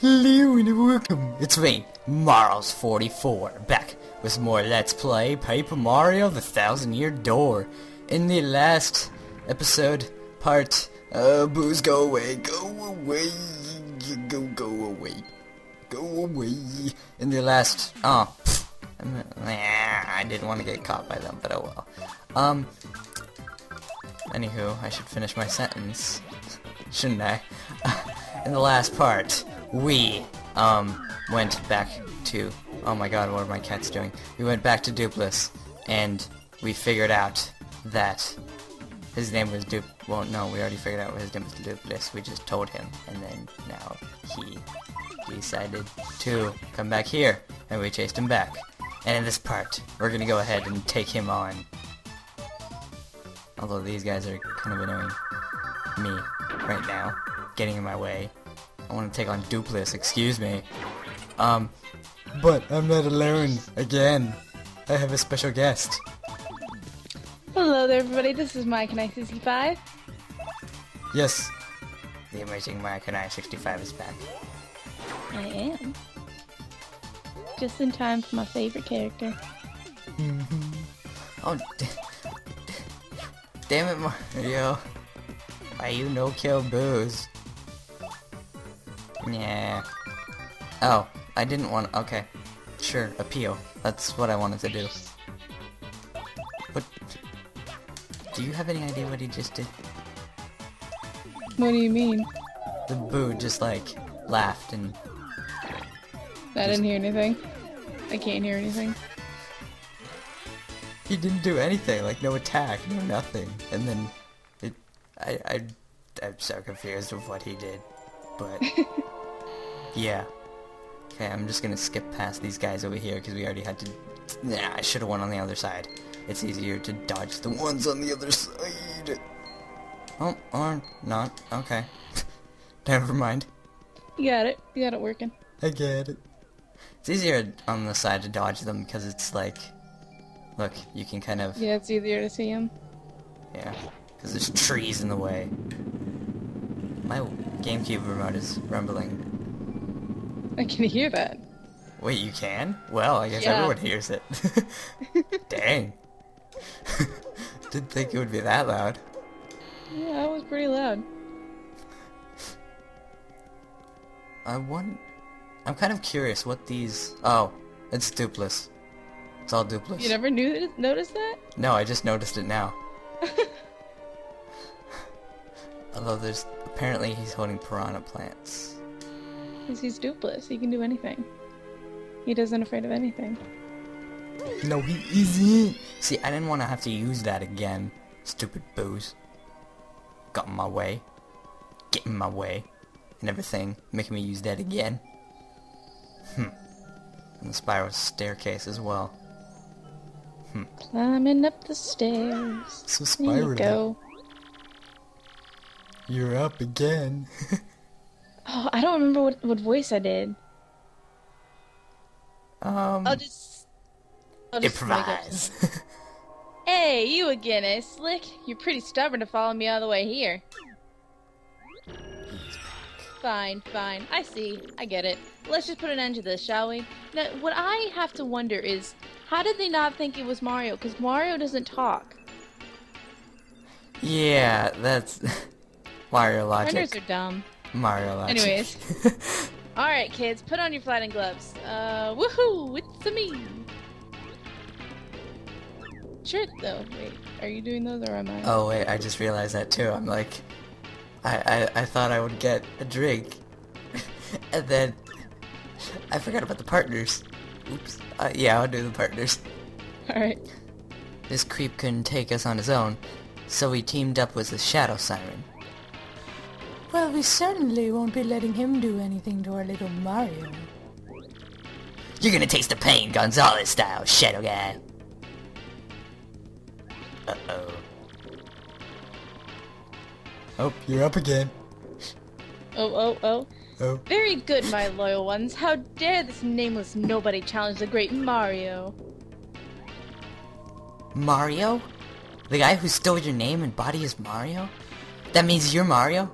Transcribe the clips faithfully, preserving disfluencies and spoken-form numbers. Hello and welcome! It's me, Marlz forty-four, back with more Let's Play Paper Mario The Thousand Year Door. In the last episode, part, uh, booze go away, go away, go, go away, go away. In the last, oh, pfft, I didn't want to get caught by them, but oh well. Um, anywho, I should finish my sentence, shouldn't I? In the last part, we, um, went back to, oh my god, what are my cats doing? We went back to Doopliss, and we figured out that his name was Doop, well, no, we already figured out his name was Doopliss, we just told him, and then now he decided to come back here, and we chased him back. And in this part, we're gonna go ahead and take him on. Although these guys are kind of annoying me right now, getting in my way. I want to take on Doopliss, excuse me. Um, but I'm not alone, again. I have a special guest. Hello there, everybody. This is Mayakanai sixty-five. Yes. The amazing Mayakanai sixty-five is back. I am. Just in time for my favorite character. Mm-hmm. Oh, d d damn it, Mario. Why you no-kill booze? Yeah. Oh, I didn't want. Okay, sure. Appeal. That's what I wanted to do. But do you have any idea what he just did? What do you mean? The boo just like laughed and. I just... didn't hear anything. I can't hear anything. He didn't do anything. Like no attack, no nothing. And then it. I. I I'm so confused with what he did. But yeah. Okay, I'm just gonna skip past these guys over here because we already had to. Nah, I should have went on the other side. It's easier to dodge the ones on the other side. Oh, or not. Okay. Never mind. You got it. You got it working. I get it. It's easier on the side to dodge them because it's like, look, you can kind of. Yeah, it's easier to see them. Yeah, because there's trees in the way. My GameCube remote is rumbling. I can hear that. Wait, you can? Well, I guess yeah. Everyone hears it. Dang. Didn't think it would be that loud. Yeah, that was pretty loud. I want... I'm kind of curious what these... Oh, it's Doopliss. It's all Doopliss. You never knew noticed that? No, I just noticed it now. Although there's... Apparently he's holding piranha plants. Because he's Doopliss. He can do anything. He doesn't afraid of anything. No, he isn't. See, I didn't want to have to use that again. Stupid booze. Got in my way. Get in my way. And everything. Making me use that again. Hmm. And the spiral staircase as well. Hmm. Climbing up the stairs. So spiral. There you go. You're up again. Oh, I don't remember what, what voice I did. Um, I'll just... I'll just improvise. Hey, you again, eh, Slick? You're pretty stubborn to follow me all the way here. Fine, fine. I see. I get it. Let's just put an end to this, shall we? Now, what I have to wonder is, how did they not think it was Mario? Because Mario doesn't talk. Yeah, that's... Mario logic. Printers are dumb. Mario logic. Anyways. Alright, kids, put on your flattened gloves. Uh, woohoo! It's-a me! Sure, though. Wait, are you doing those or am I? Oh, wait, I just realized that too. I'm like, I, I, I thought I would get a drink. And then, I forgot about the partners. Oops. Uh, yeah, I'll do the partners. Alright. This creep couldn't take us on his own, so we teamed up with the Shadow Siren. Well, we certainly won't be letting him do anything to our little Mario. You're gonna taste the pain, Gonzalez style, Shadow Guy. Uh-oh. Oh, you're up again. Oh, oh, oh. Oh. Very good, my loyal ones. How dare this nameless nobody challenge the great Mario. Mario? The guy who stole your name and body is Mario? That means you're Mario?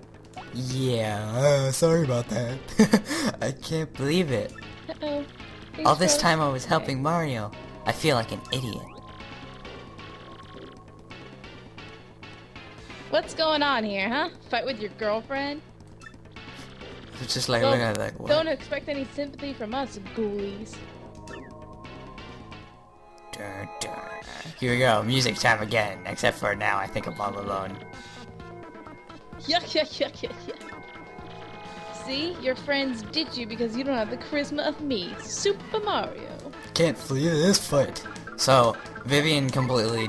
Yeah, uh, sorry about that. I can't believe it. Uh-oh. All this frozen. time I was helping Mario. I feel like an idiot. What's going on here, huh? Fight with your girlfriend? It's just like, don't, at like what? Don't expect any sympathy from us, ghoulies. Dun, dun. Here we go, music time again. Except for now, I think I'm all alone. Yuck, yuck, yuck, yuck, yuck. See? Your friends did you because you don't have the charisma of me, Super Mario. Can't flee this fight. So, Vivian completely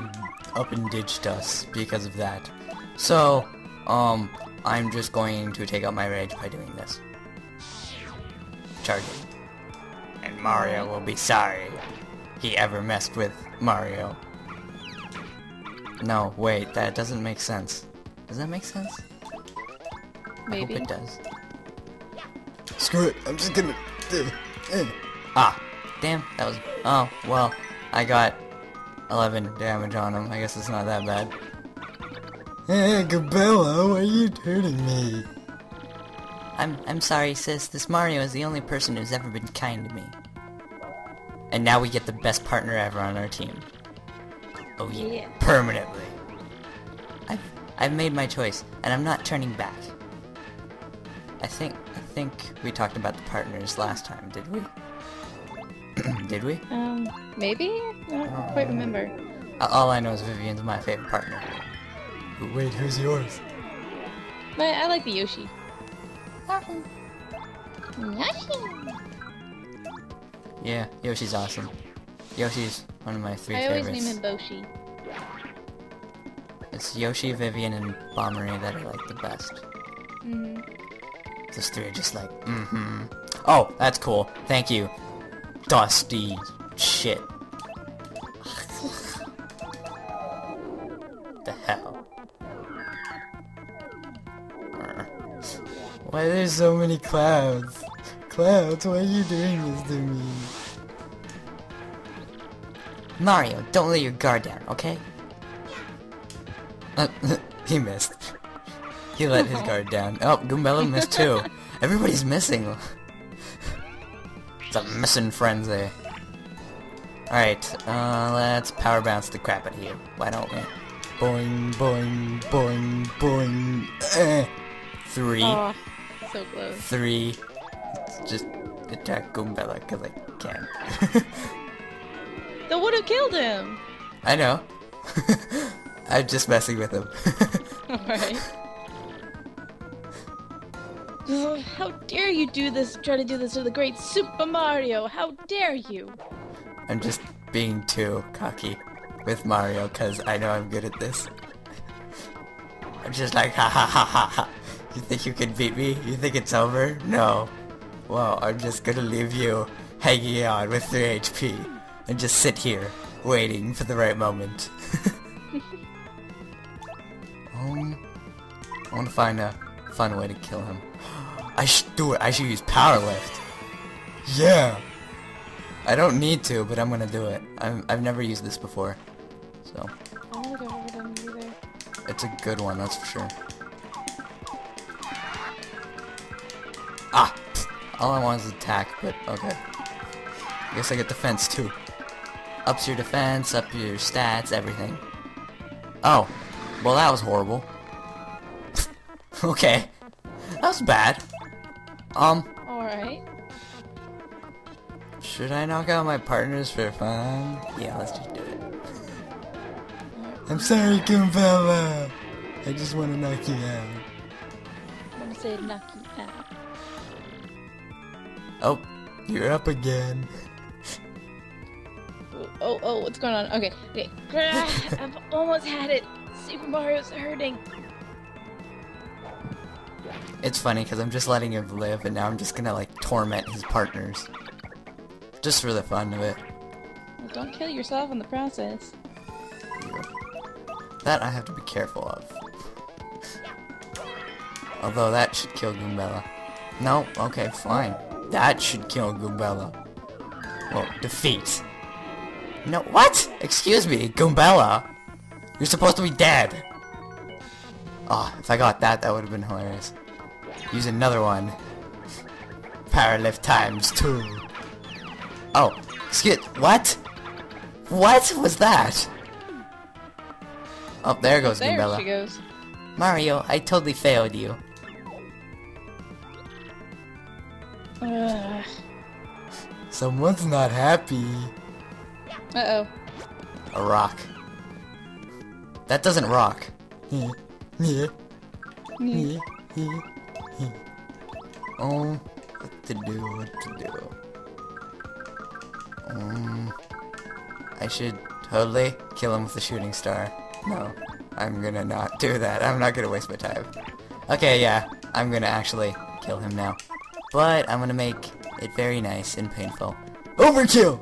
up and ditched us because of that. So, um, I'm just going to take out my rage by doing this. Charge it. And Mario will be sorry he ever messed with Mario. No, wait, that doesn't make sense. Does that make sense? Maybe. I hope it does. Screw it, I'm just gonna... Ah, damn, that was... Oh, well, I got eleven damage on him. I guess it's not that bad. Hey, Koopella, why are you hurting me? I'm I'm sorry, sis. This Mario is the only person who's ever been kind to me. And now we get the best partner ever on our team. Oh yeah, yeah. Permanently. I've I've made my choice, and I'm not turning back. I think I think we talked about the partners last time, did we? Did we? Um, maybe? I don't um, quite remember. All I know is Vivian's my favorite partner. But wait, who's yours? My, I like the Yoshi. Yoshi! Yeah, Yoshi's awesome. Yoshi's one of my three I favorites. I always name him Boshi. It's Yoshi, Vivian, and Bobbery that I like the best. Mm-hmm. Those three are just like, mm-hmm. Oh, that's cool. Thank you. Dusty shit. The hell? Why are there so many clouds? Clouds, why are you doing this to me? Mario, don't let your guard down, okay? Uh, he missed. He let his guard down. Oh, Goombella missed too. Everybody's missing. It's a missing frenzy. Alright, uh, let's power bounce the crap out of you. Why don't we? Boing, boing, boing, boing. Eh. Three. Oh, so close. Three. Just attack Goombella because I can. The one who killed him! I know. I'm just messing with him. Alright. Oh, how dare you do this? Try to do this to the great Super Mario! How dare you! I'm just being too cocky with Mario because I know I'm good at this. I'm just like, ha ha ha ha ha. You think you can beat me? You think it's over? No. Well, I'm just gonna leave you hanging on with three H P and just sit here waiting for the right moment. um, I want to find a fun way to kill him. I should do it. I should use power lift. Yeah. I don't need to, but I'm gonna do it. I'm, I've never used this before, so. I don't think I've ever done it either. It's a good one, that's for sure. Ah! All I want is attack, but okay. I guess I get defense too. Ups your defense, up your stats, everything. Oh, well that was horrible. Okay, that was bad. Um. Alright. Should I knock out my partners for fun? Yeah, let's just do it. I'm sorry, Goombella. I just want to knock you out. I'm gonna say knock you out. Oh, you're up again. Oh, oh, oh, what's going on? Okay, okay. I've almost had it. Super Mario's hurting. It's funny because I'm just letting him live, and now I'm just gonna like torment his partners, just for the fun of it. Well, don't kill yourself in the process. Yeah. That I have to be careful of. Although that should kill Goombella. No, okay, fine. That should kill Goombella. Well, defeat. No, what? Excuse me, Goombella. You're supposed to be dead. Oh, if I got that, that would have been hilarious. Use another one. Power lift times two. Oh, excuse, what? What was that? Oh, there goes Goombella. There she goes. Mario, I totally failed you. Ugh. Someone's not happy. Uh oh. A rock. That doesn't rock. Oh, what to do? What to do? Um, I should totally kill him with the shooting star. No, I'm gonna not do that. I'm not gonna waste my time. Okay, yeah, I'm gonna actually kill him now. But I'm gonna make it very nice and painful. Overkill!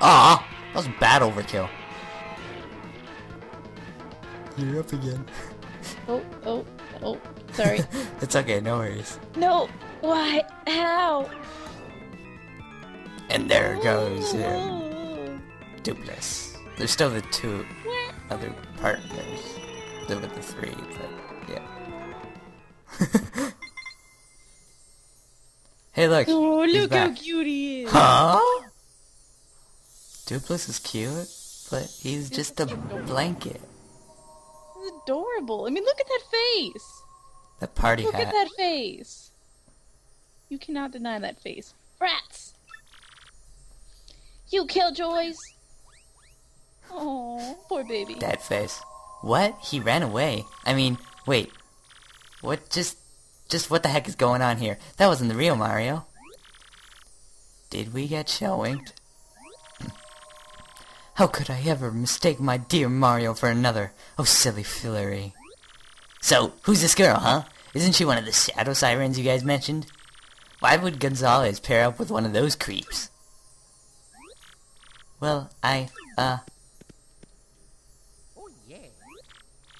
Ah, that was bad overkill. You're up again. Oh, oh, oh, sorry. It's okay, no worries. No, why? How? And there goes him. Doopliss. There's still the two what? other partners. Still with the three, but yeah. Hey, look. Oh, look back. How cute he is. Huh? Doopliss is cute, but he's just a blanket. He's adorable. I mean, look at that face. That party look hat. Look at that face. You cannot deny that face. Frats. You killjoys. Oh, poor baby. Dead face. What? He ran away. I mean, wait. What just... Just what the heck is going on here? That wasn't the real Mario. Did we get shell-winked? How could I ever mistake my dear Mario for another? Oh, silly fillory. So, who's this girl, huh? Isn't she one of the Shadow Sirens you guys mentioned? Why would Gonzalez pair up with one of those creeps? Well, I, uh...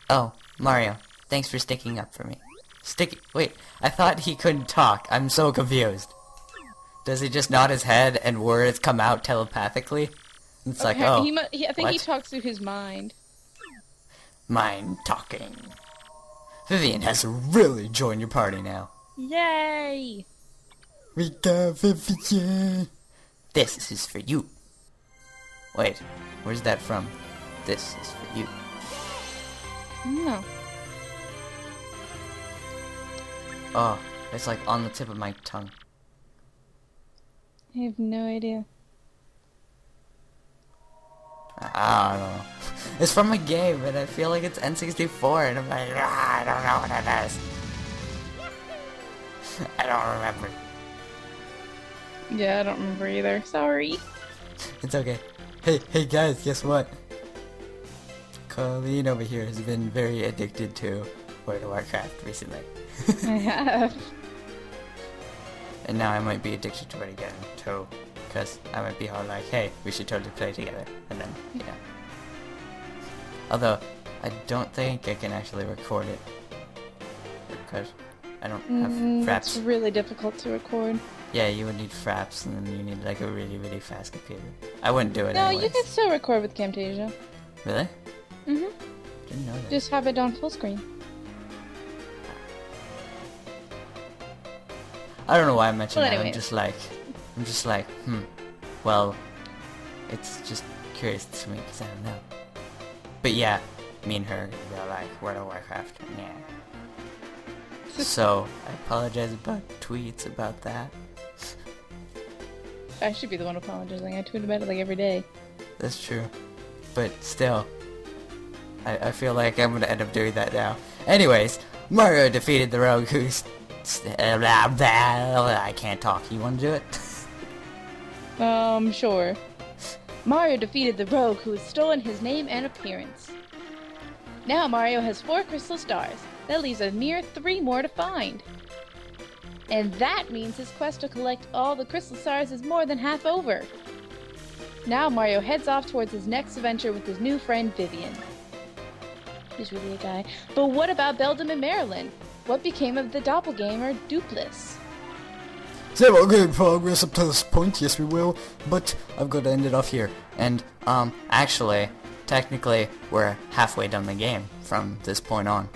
Oh, Mario, thanks for sticking up for me. Sticky. Wait, I thought he couldn't talk. I'm so confused. Does he just nod his head and words come out telepathically? It's okay, like, oh, he mu he, I think what? He talks through his mind. Mind talking. Vivian has really joined your party now. Yay! We got Vivian. This is for you. Wait, where's that from? This is for you. No. Oh, it's like on the tip of my tongue. I have no idea. I don't know. It's from a game, and I feel like it's N sixty-four, and I'm like, ah, I don't know what it is. I don't remember. Yeah, I don't remember either. Sorry. It's okay. Hey, hey guys, guess what? Colleen over here has been very addicted to World of Warcraft recently. I have. And now I might be addicted to it again, too. Because I might be all like, hey, we should totally play together. And then, you know. Although, I don't think I can actually record it. Because I don't have mm, fraps. It's really difficult to record. Yeah, you would need fraps, and then you need like a really, really fast computer. I wouldn't do it No, anyways. You can still record with Camtasia. Really? Mm-hmm. Didn't know that. Just have it on full screen. I don't know why I mentioned well, that. Anyways. I'm just like, I'm just like, hmm. Well, it's just curious to me because I don't know. But yeah, me and her are like World of Warcraft. Yeah. So I apologize about tweets about that. I should be the one apologizing. I tweet about it like every day. That's true, but still, I I feel like I'm gonna end up doing that now. Anyways, Mario defeated the rogue who's. I can't talk. You want to do it? um, sure. Mario defeated the rogue who has stolen his name and appearance. Now Mario has four crystal stars. That leaves a mere three more to find. And that means his quest to collect all the crystal stars is more than half over. Now Mario heads off towards his next adventure with his new friend Vivian. He's really a guy. But what about Beldam and Marilyn? What became of the doppelganger Doopliss? Zero good progress up to this point, yes we will, but I've got to end it off here. And, um, actually, technically, we're halfway done the game from this point on.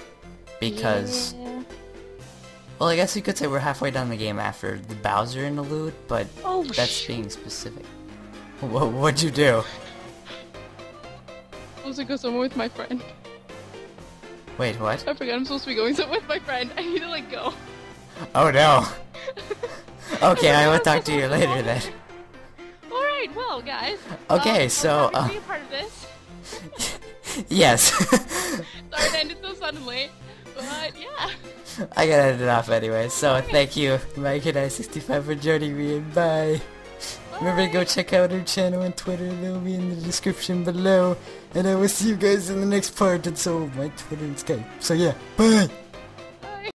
Because, yeah. Well, I guess you could say we're halfway down the game after the Bowser interlude, but oh, that's shoot. being specific. What, what'd you do? I was going somewhere with my friend. Wait, what? I forgot I'm supposed to be going somewhere with my friend. I need to, like, go. Oh, no. Okay, I will talk to you later, then. Alright, well, guys. Okay, um, so... I'm happy to be a part of this. Yes. Sorry to end it so suddenly, but yeah. I gotta end it off anyway, so okay. Thank you, Mayakanai sixty-five, for joining me, and bye. Bye. Remember to go check out her channel and Twitter, they'll be in the description below. And I will see you guys in the next part, and so my Twitter and Skype. So yeah, bye!